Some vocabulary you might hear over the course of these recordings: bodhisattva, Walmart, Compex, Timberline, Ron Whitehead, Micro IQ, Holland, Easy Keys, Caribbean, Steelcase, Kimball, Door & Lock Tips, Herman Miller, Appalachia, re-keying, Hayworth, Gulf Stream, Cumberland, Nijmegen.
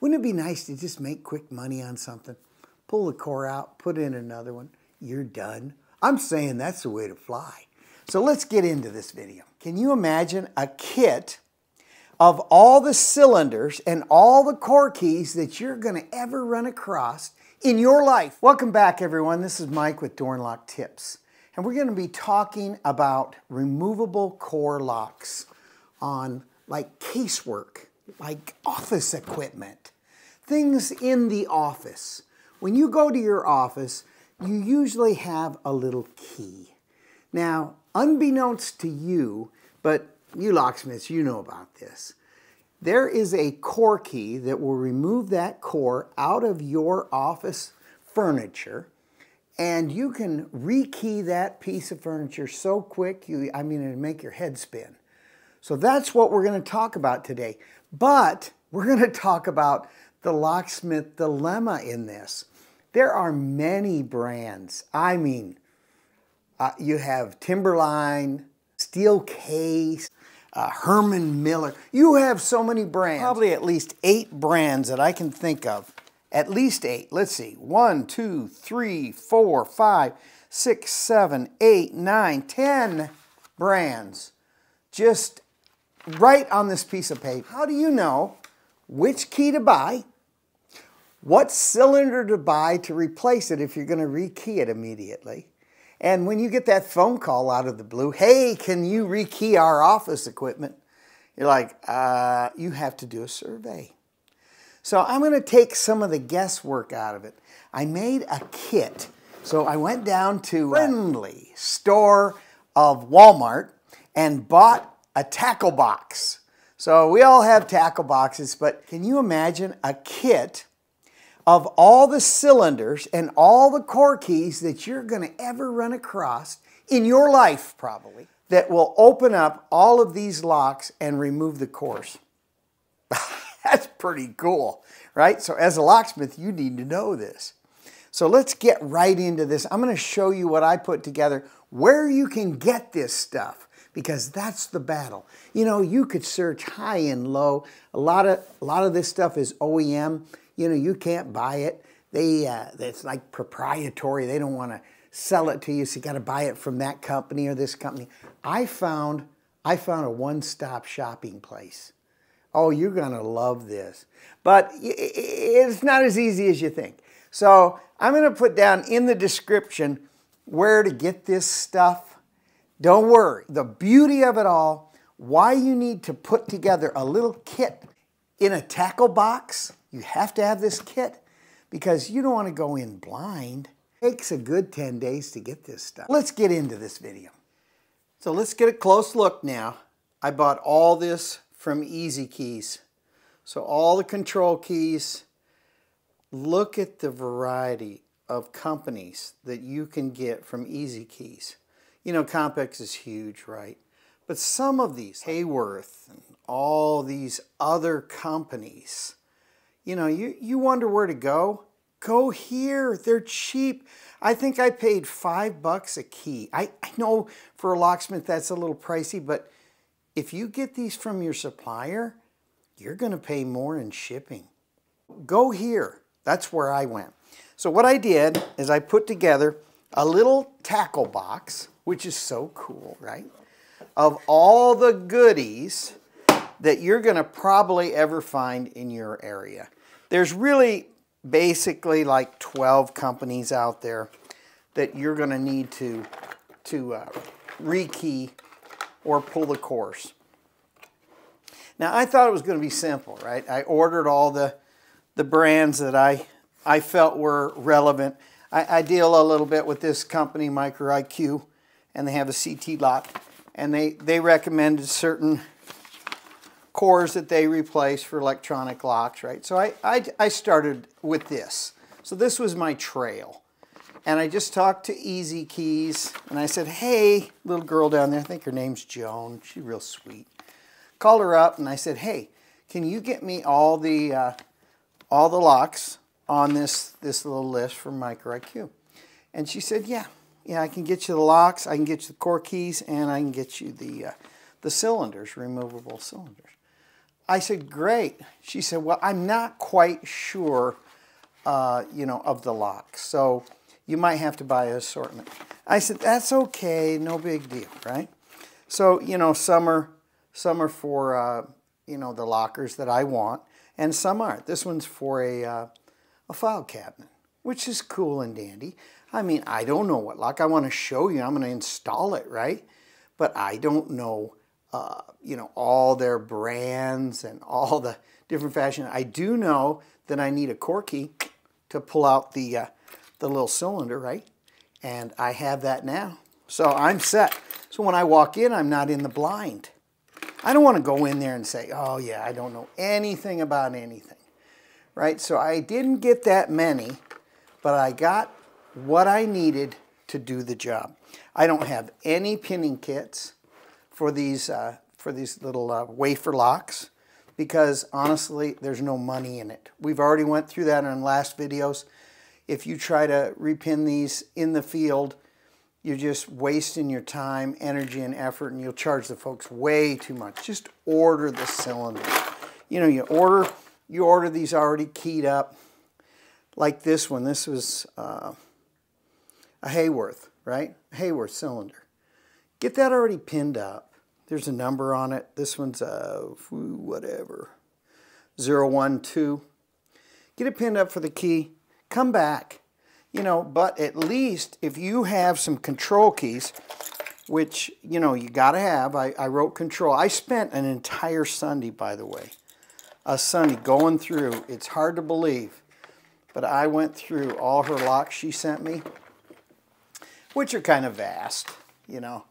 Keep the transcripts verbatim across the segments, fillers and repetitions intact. Wouldn't it be nice to just make quick money on something? Pull the core out, put in another one, you're done. I'm saying that's the way to fly. So let's get into this video. Can you imagine a kit of all the cylinders and all the core keys that you're gonna ever run across in your life? Welcome back, everyone. This is Mike with Door and Lock Tips. And we're gonna be talking about removable core locks on like casework, like office equipment, things in the office. When you go to your office, you usually have a little key. Now, unbeknownst to you, but you locksmiths, you know about this, there is a core key that will remove that core out of your office furniture, and you can rekey that piece of furniture so quick, you, I mean, it'll make your head spin. So that's what we're going to talk about today. But we're going to talk about the locksmith dilemma in this. There are many brands. I mean, uh, you have Timberline, Steelcase, uh, Herman Miller. You have so many brands. Probably at least eight brands that I can think of. At least eight. Let's see. One, two, three, four, five, six, seven, eight, nine, ten brands. Just right on this piece of paper. How do you know which key to buy, what cylinder to buy to replace it if you're going to rekey it immediately? And when you get that phone call out of the blue, hey, can you rekey our office equipment? You're like, uh, you have to do a survey. So I'm going to take some of the guesswork out of it. I made a kit. So I went down to a friendly store of Walmart and bought a tackle box. So we all have tackle boxes, but can you imagine a kit of all the cylinders and all the core keys that you're going to ever run across in your life, probably, that will open up all of these locks and remove the cores? That's pretty cool, right? So as a locksmith, you need to know this. So let's get right into this. I'm going to show you what I put together, where you can get this stuff, because that's the battle. You know, you could search high and low. A lot of, a lot of this stuff is O E M. You know, you can't buy it. They, uh, it's like proprietary. They don't want to sell it to you, so you got to buy it from that company or this company. I found, I found a one-stop shopping place. Oh, you're going to love this. But it's not as easy as you think. So I'm going to put down in the description where to get this stuff. Don't worry, the beauty of it all, why you need to put together a little kit in a tackle box. You have to have this kit because you don't want to go in blind. It takes a good ten days to get this stuff. Let's get into this video. So let's get a close look now. I bought all this from Easy Keys. So all the control keys. Look at the variety of companies that you can get from Easy Keys. You know, Compex is huge, right? But some of these, Hayworth and all these other companies, you know, you, you wonder where to go? Go here. They're cheap. I think I paid five bucks a key. I, I know for a locksmith that's a little pricey, but if you get these from your supplier, you're going to pay more in shipping. Go here. That's where I went. So what I did is I put together a little tackle box, which is so cool, right? Of all the goodies that you're gonna probably ever find in your area. There's really basically like twelve companies out there that you're gonna need to, to uh, rekey or pull the cores. Now, I thought it was gonna be simple, right? I ordered all the, the brands that I, I felt were relevant. I, I deal a little bit with this company, Micro I Q. And they have a C T lock, and they, they recommended certain cores that they replace for electronic locks, right? So I, I, I started with this. So this was my trail. And I just talked to Easy Keys, and I said, hey, little girl down there, I think her name's Joan, she's real sweet. Called her up, and I said, hey, can you get me all the, uh, all the locks on this, this little list from Micro I Q? And she said, yeah. Yeah, I can get you the locks, I can get you the core keys, and I can get you the, uh, the cylinders, removable cylinders. I said, great. She said, well, I'm not quite sure, uh, you know, of the lock. So you might have to buy an assortment. I said, that's okay. No big deal, right? So, you know, some are, some are for, uh, you know, the lockers that I want, and some aren't. This one's for a, uh, a file cabinet, which is cool and dandy. I mean, I don't know what lock. I want to show you. I'm going to install it, right? But I don't know, uh, you know, all their brands and all the different fashion. I do know that I need a corky to pull out the, uh, the little cylinder, right? And I have that now. So I'm set. So when I walk in, I'm not in the blind. I don't want to go in there and say, oh yeah, I don't know anything about anything, right? So I didn't get that many, but I got what I needed to do the job. I don't have any pinning kits for these, uh, for these little uh, wafer locks, because honestly, there's no money in it. We've already went through that in last videos. If you try to repin these in the field, you're just wasting your time, energy, and effort, and you'll charge the folks way too much. Just order the cylinder. You know, you order, you order these already keyed up, like this one. This was uh, a Hayworth, right? Hayworth cylinder. Get that already pinned up. There's a number on it. This one's a whatever, zero one two. Get it pinned up for the key. Come back, you know, but at least if you have some control keys, which, you know, you got to have. I, I wrote control. I spent an entire Sunday, by the way, a Sunday going through. It's hard to believe, but I went through all her locks she sent me, which are kind of vast, you know.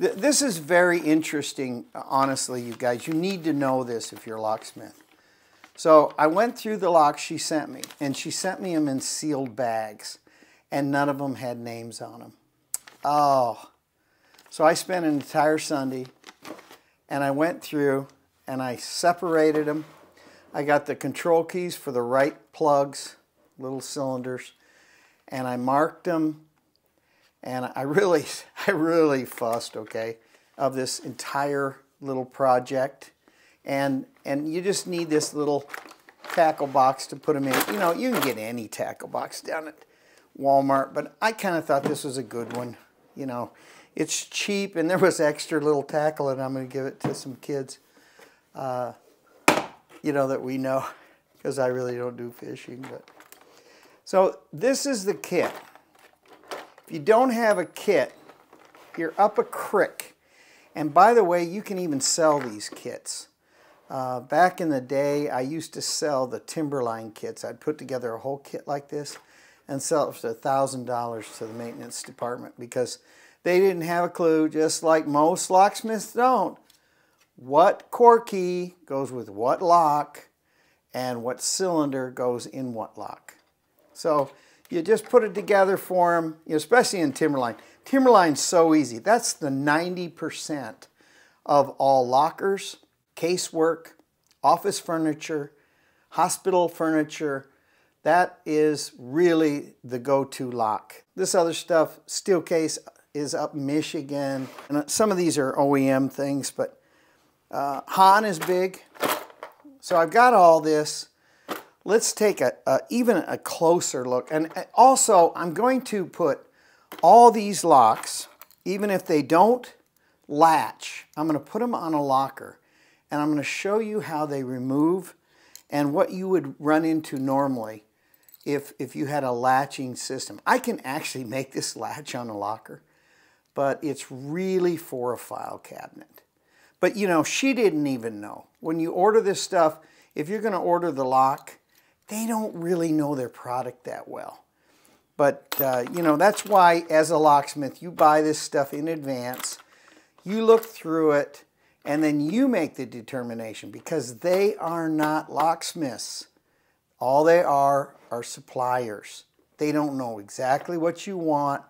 Th this is very interesting, honestly, you guys. You need to know this if you're a locksmith. So I went through the locks she sent me, and she sent me them in sealed bags, and none of them had names on them. Oh, so I spent an entire Sunday, and I went through, and I separated them. I got the control keys for the right plugs, little cylinders, and I marked them, and I really, I really fussed, okay, of this entire little project. And, and you just need this little tackle box to put them in. You know, you can get any tackle box down at Walmart, but I kind of thought this was a good one. You know, it's cheap, and there was extra little tackle, and I'm going to give it to some kids, uh, you know, that we know, because I really don't do fishing. But so this is the kit. If you don't have a kit, you're up a crick. And by the way, you can even sell these kits. Uh, back in the day, I used to sell the Timberline kits. I'd put together a whole kit like this and sell it for a thousand dollars to the maintenance department, because they didn't have a clue, just like most locksmiths don't, what core key goes with what lock and what cylinder goes in what lock. So you just put it together for them, especially in Timberline. Timberline's so easy. That's the ninety percent of all lockers, casework, office furniture, hospital furniture. That is really the go-to lock. This other stuff, Steelcase is up Michigan. And some of these are O E M things, but uh, Han is big. So I've got all this. Let's take a, a even a closer look. And also, I'm going to put all these locks, even if they don't latch, I'm going to put them on a locker. And I'm going to show you how they remove and what you would run into normally if, if you had a latching system. I can actually make this latch on a locker, but it's really for a file cabinet. But, you know, she didn't even know. When you order this stuff, if you're going to order the lock, they don't really know their product that well. But, uh, you know, that's why, as a locksmith, you buy this stuff in advance. You look through it. And then you make the determination, because they are not locksmiths. All they are are suppliers. They don't know exactly what you want,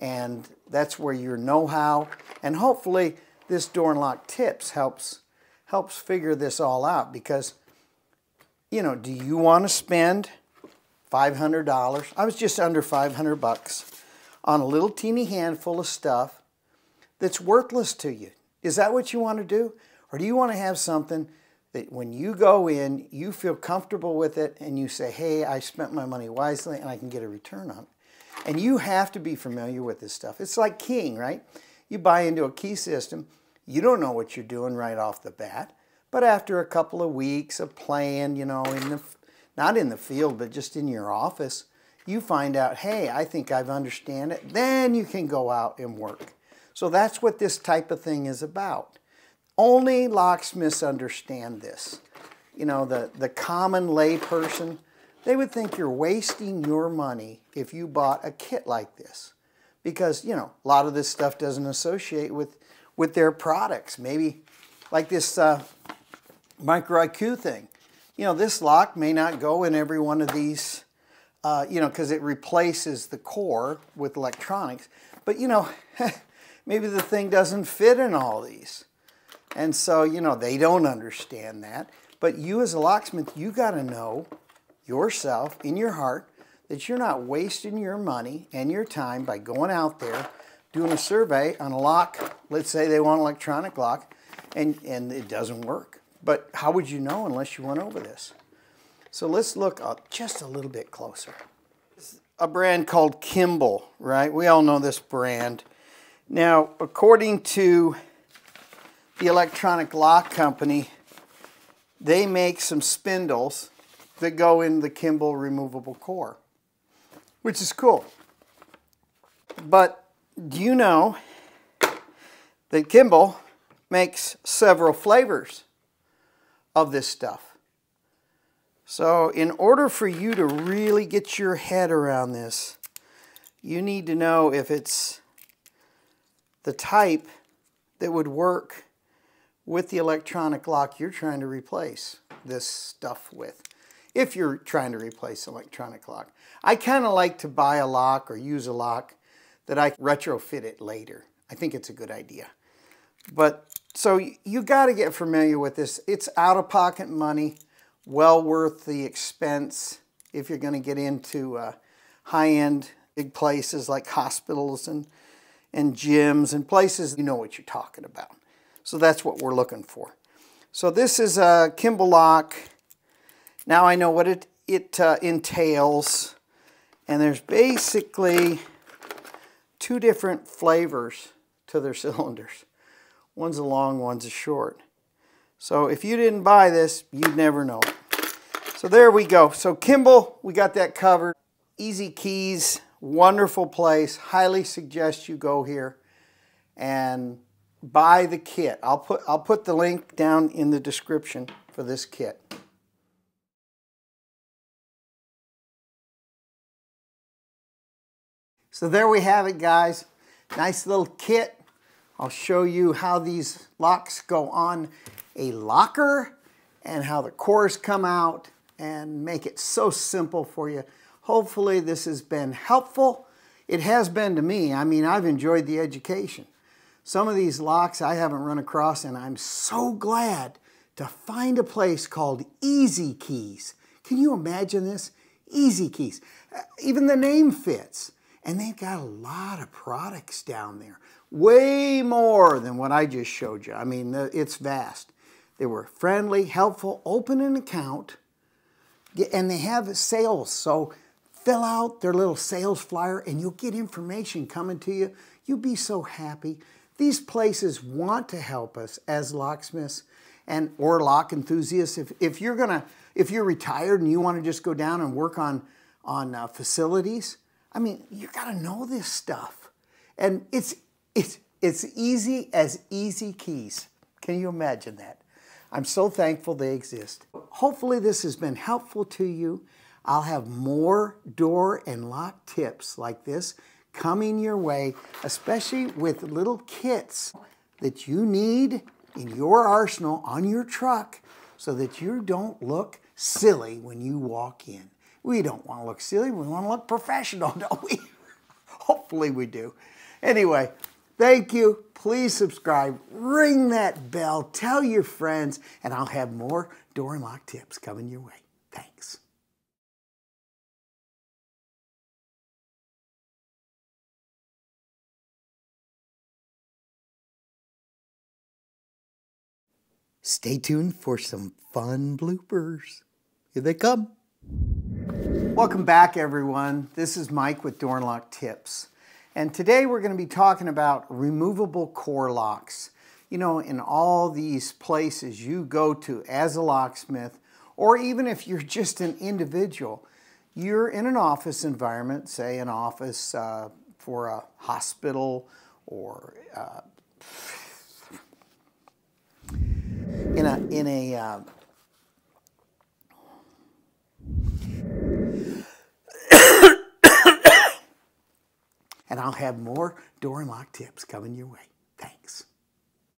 and that's where your know-how. And hopefully this Door and Lock Tips helps, helps figure this all out, because, you know, do you want to spend five hundred dollars? I was just under five hundred bucks on a little teeny handful of stuff that's worthless to you. Is that what you want to do? Or do you want to have something that when you go in, you feel comfortable with it and you say, hey, I spent my money wisely and I can get a return on it. And you have to be familiar with this stuff. It's like keying, right? You buy into a key system, you don't know what you're doing right off the bat, but after a couple of weeks of playing, you know, in the, not in the field, but just in your office, you find out, hey, I think I understand it. Then you can go out and work. So that's what this type of thing is about. Only locksmiths understand this. You know, the, the common lay person, they would think you're wasting your money if you bought a kit like this. Because, you know, a lot of this stuff doesn't associate with, with their products. Maybe like this uh, Micro I Q thing. You know, this lock may not go in every one of these, uh, you know, because it replaces the core with electronics. But, you know, maybe the thing doesn't fit in all these. And so, you know, they don't understand that. But you as a locksmith, you got to know yourself in your heart that you're not wasting your money and your time by going out there, doing a survey on a lock. Let's say they want an electronic lock and, and it doesn't work. But how would you know unless you went over this? So let's look up just a little bit closer. This is a brand called Kimball, right? We all know this brand. Now, according to the Electronic Lock Company, they make some spindles that go in the Kimball removable core, which is cool. But do you know that Kimball makes several flavors of this stuff? So in order for you to really get your head around this, you need to know if it's the type that would work with the electronic lock you're trying to replace this stuff with, if you're trying to replace electronic lock. I kind of like to buy a lock or use a lock that I retrofit it later. I think it's a good idea. But so you got to get familiar with this. It's out-of-pocket money, well worth the expense if you're going to get into uh, high-end big places like hospitals and, and gyms and places. You know what you're talking about. So that's what we're looking for. So this is a Kimball lock. Now I know what it, it uh, entails. And there's basically two different flavors to their cylinders. One's a long, one's a short. So if you didn't buy this, you'd never know it. So there we go. So Kimball, we got that covered. Easy Keys, wonderful place. Highly suggest you go here and buy the kit. I'll put, I'll put the link down in the description for this kit. So there we have it, guys. Nice little kit. I'll show you how these locks go on a locker and how the cores come out and make it so simple for you. Hopefully this has been helpful. It has been to me. I mean, I've enjoyed the education. Some of these locks I haven't run across, and I'm so glad to find a place called Easy Keys. Can you imagine this? Easy Keys. Even the name fits. And they've got a lot of products down there. Way more than what I just showed you. I mean, it's vast. They were friendly, helpful, open an account, and they have sales. So fill out their little sales flyer and you'll get information coming to you. You'll be so happy. These places want to help us as locksmiths and or lock enthusiasts. If, if you're gonna, if you're retired and you wanna just go down and work on, on uh, facilities, I mean, you gotta know this stuff. And it's, it's, it's easy as Easy Keys. Can you imagine that? I'm so thankful they exist. Hopefully this has been helpful to you. I'll have more door and lock tips like this coming your way, especially with little kits that you need in your arsenal on your truck so that you don't look silly when you walk in. We don't want to look silly. We want to look professional, don't we? Hopefully we do. Anyway, thank you. Please subscribe. Ring that bell. Tell your friends. And I'll have more door and lock tips coming your way. Thanks. Stay tuned for some fun bloopers. Here they come. Welcome back, everyone. This is Mike with Door and Lock Tips. And today we're going to be talking about removable core locks. You know, in all these places you go to as a locksmith, or even if you're just an individual, you're in an office environment, say an office uh, for a hospital or uh, in a, in a uh, and I'll have more door and lock tips coming your way. Thanks.